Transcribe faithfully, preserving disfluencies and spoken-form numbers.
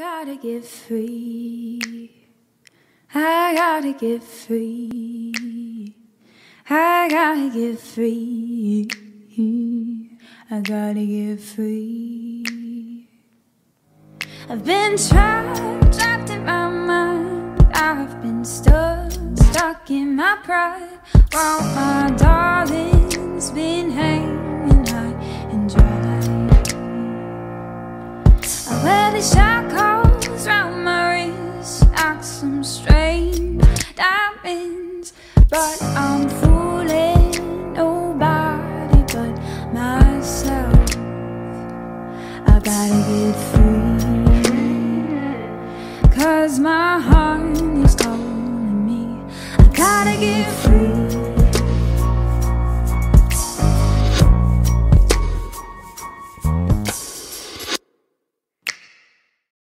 gotta get free. I gotta get free. I gotta get free. I gotta get free. I've been trapped, trapped in my mind. I've been stuck, stuck in my pride. While my darling's been hanging high and dry. I wear these shackles round my wrist, like some strange diamonds, but I'm fooling nobody but myself. I gotta get free, 'cause my heart is calling me. I gotta get free.